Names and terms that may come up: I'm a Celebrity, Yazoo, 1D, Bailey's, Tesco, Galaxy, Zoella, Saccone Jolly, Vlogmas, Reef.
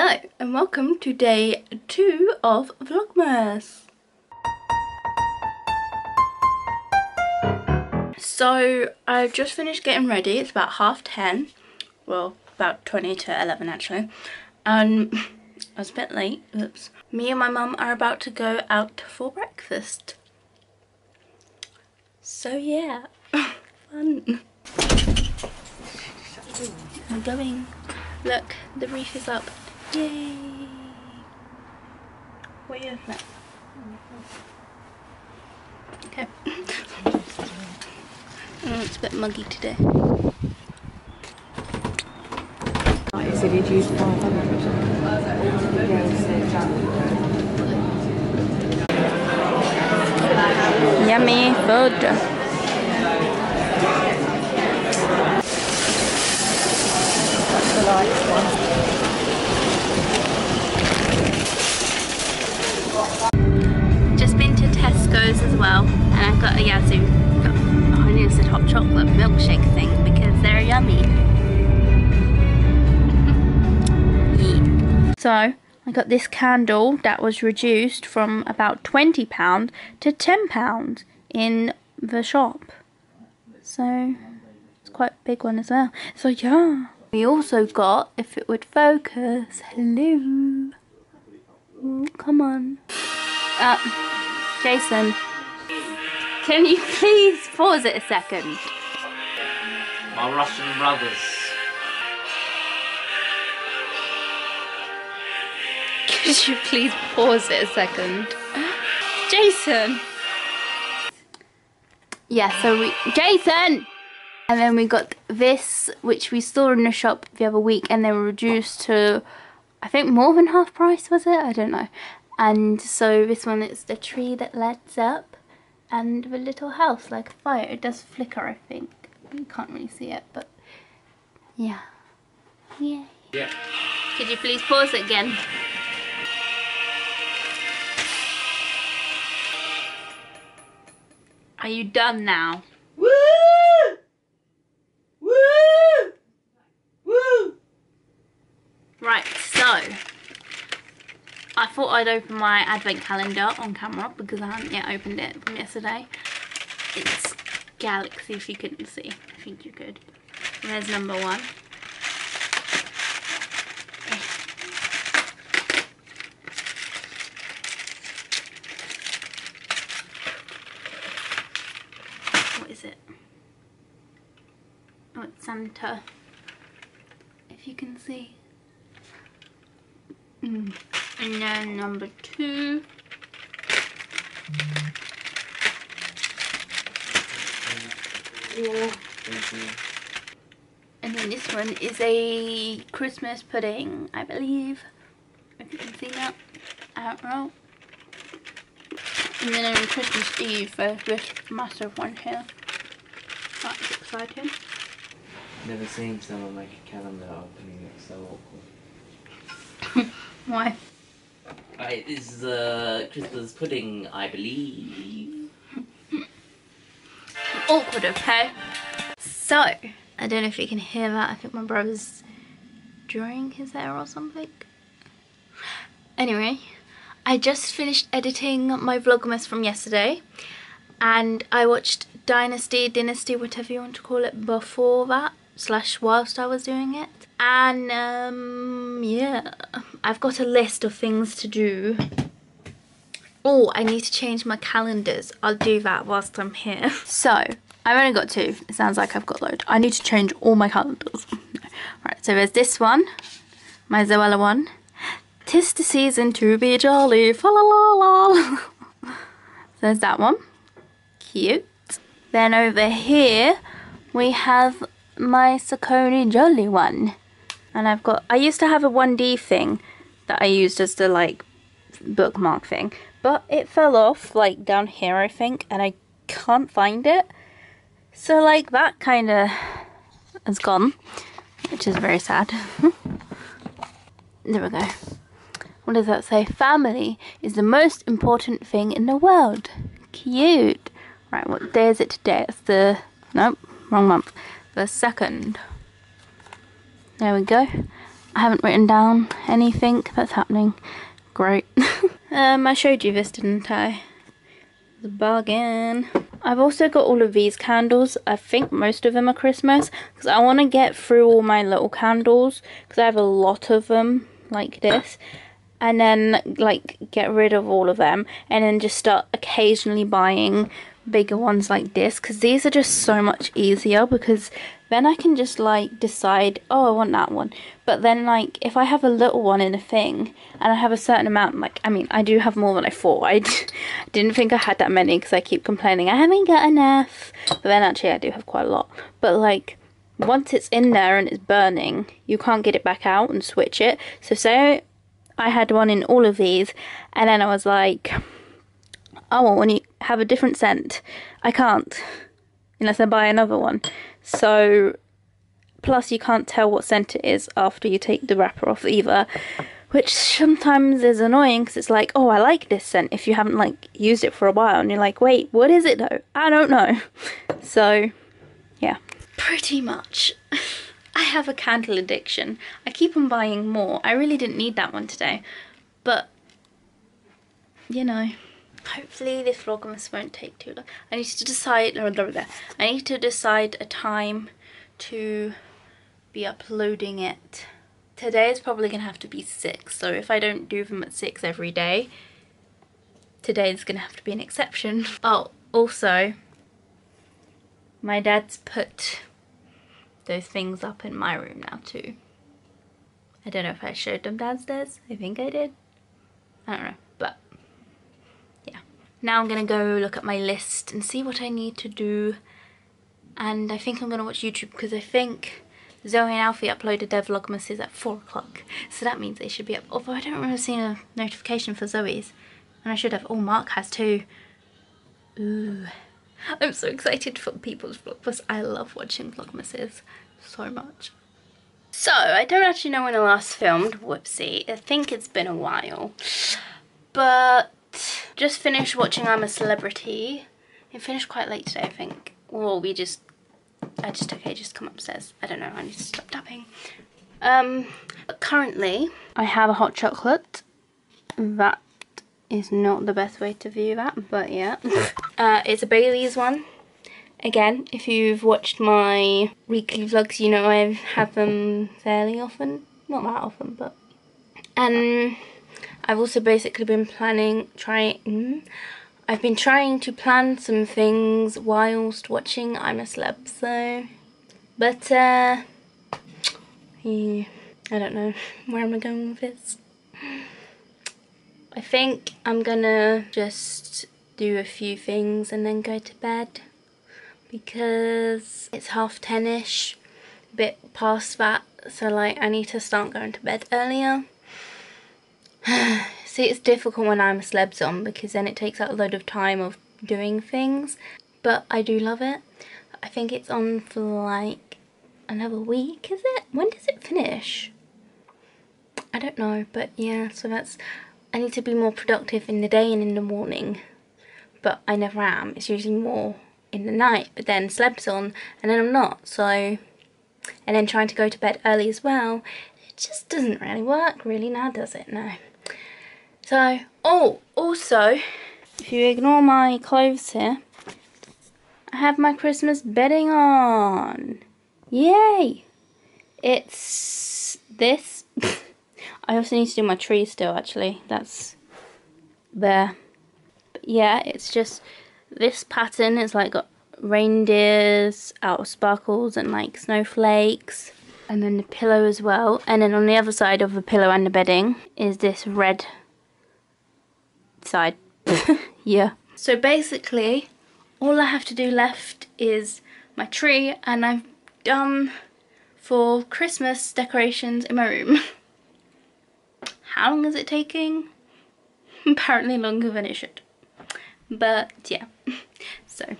Hello and welcome to day 2 of Vlogmas. So I've just finished getting ready. It's about 10:30, well about 10:20 to 11 actually. I was a bit late, oops. Me and my mum are about to go out for breakfast. So yeah, fun. I'm going. Look, the reef is up. Yay! What are you looking at? Okay. Oh, it's a bit muggy today. Yummy food! Just been to Tesco's as well, and I got a Yazoo, I nearly said hot chocolate milkshake thing because they're yummy. Yeah. So I got this candle that was reduced from about £20 to £10 in the shop. So it's quite a big one as well. So yeah. We also got, if it would focus, hello, oh, come on, Jason, can you please pause it a second? My Russian brothers. Could you please pause it a second? Jason! Yeah, so we, Jason! And then we got this, which we saw in the shop the other week, and they were reduced to, I think, more than half price, was it? I don't know. And so this one, it's the tree that lights up, and the little house, like a fire. It does flicker, I think. You can't really see it, but yeah. Yeah. Yeah. Could you please pause it again? Are you done now? Woo! Right, so I thought I'd open my advent calendar on camera because I haven't yet opened it from yesterday. It's Galaxy, if you couldn't see. I think you could. And there's number 1. What is it? Oh, it's Santa. If you can see. And then number 2. Yeah. And then this one is a Christmas pudding, I believe. If you can see that. I don't know. And then on Christmas Eve, there's this massive one here. That's exciting. Never seen someone make a calendar opening, it's so awkward. Why? Right, this is a Christmas pudding, I believe. Awkward, okay? So, I don't know if you can hear that. I think my brother's drying his hair or something. Anyway, I just finished editing my Vlogmas from yesterday. And I watched Dynasty, whatever you want to call it, before that. / whilst I was doing it. And yeah, I've got a list of things to do. Oh, I need to change my calendars. I'll do that whilst I'm here. So I've only got 2. It sounds like I've got loads. I need to change all my calendars. Right, so there's this one, my Zoella one. 'Tis the season to be jolly, fa la la la. There's that one, cute. Then over here we have my Saccone Jolly one, and I've got, I used to have a 1D thing that I used as the like bookmark thing, but it fell off like down here I think, and I can't find it, so like that kind of is gone, which is very sad. There we go. What does that say? Family is the most important thing in the world. Cute. Right, what day is it today? It's the, nope, wrong month. The 2nd. There we go. I haven't written down anything that's happening. Great. I showed you this, didn't I? The bargain. I've also got all of these candles. I think most of them are Christmas, because I want to get through all my little candles, because I have a lot of them like this, and then like get rid of all of them and then just start occasionally buying bigger ones like this, because these are just so much easier, because then I can just like decide, oh, I want that one. But then like if I have a little one in a thing and I have a certain amount, like, I mean, I do have more than I thought. I didn't think I had that many, because I keep complaining I haven't got enough, but then actually I do have quite a lot. But like once it's in there and it's burning, you can't get it back out and switch it. So say I had one in all of these and then I was like, oh, when you have a different scent, I can't unless I buy another one. So plus you can't tell what scent it is after you take the wrapper off either, which sometimes is annoying, because it's like, oh, I like this scent, if you haven't like used it for a while and you're like, wait, what is it though? I don't know. So yeah, pretty much. I have a candle addiction. I keep on buying more. I really didn't need that one today, but you know, hopefully this Vlogmas won't take too long. I need to decide, I need to decide a time to be uploading it. Today is probably going to have to be 6, so if I don't do them at 6 every day, today is going to have to be an exception. Oh, also, my dad's put those things up in my room now too. I don't know if I showed them downstairs. I think I did. I don't know, but now I'm going to go look at my list and see what I need to do. And I think I'm going to watch YouTube, because I think Zoe and Alfie uploaded their Vlogmases at 4 o'clock. So that means they should be up. Although I don't remember seeing a notification for Zoe's. And I should have. Oh, Mark has too. Ooh. I'm so excited for people's Vlogmas. I love watching Vlogmases so much. So, I don't actually know when I last filmed. Whoopsie. I think it's been a while. But just finished watching I'm a Celebrity. It finished quite late today, I think. Or I just took ages to come upstairs. I don't know, I need to stop tapping. But currently I have a hot chocolate. That is not the best way to view that, but yeah. It's a Bailey's one. Again, if you've watched my weekly vlogs, you know I have them fairly often. Not that often, but... and I've also basically been trying to plan some things whilst watching I'm a Celeb, so, but, yeah, I don't know, where am I going with this? I think I'm gonna just do a few things and then go to bed, because it's 10:30-ish, a bit past that, so like I need to start going to bed earlier. See, it's difficult when I'm a Celeb's on, because then it takes out a load of time of doing things, but I do love it. I think it's on for like another week, is it? When does it finish? I don't know, but yeah, so that's... I need to be more productive in the day and in the morning, but I never am. It's usually more in the night, but then Celeb's on and then I'm not, so... and then trying to go to bed early as well, it just doesn't really work really now, does it? No. So, oh, also, if you ignore my clothes here, I have my Christmas bedding on. Yay! It's this. I also need to do my tree still, actually. That's there. But yeah, it's just this pattern. It's like got reindeers, out of sparkles, and like snowflakes. And then the pillow as well. And then on the other side of the pillow and the bedding is this red side. Yeah, so basically all I have to do left is my tree, and I've done for Christmas decorations in my room. How long is it taking? Apparently longer than it should, but yeah. So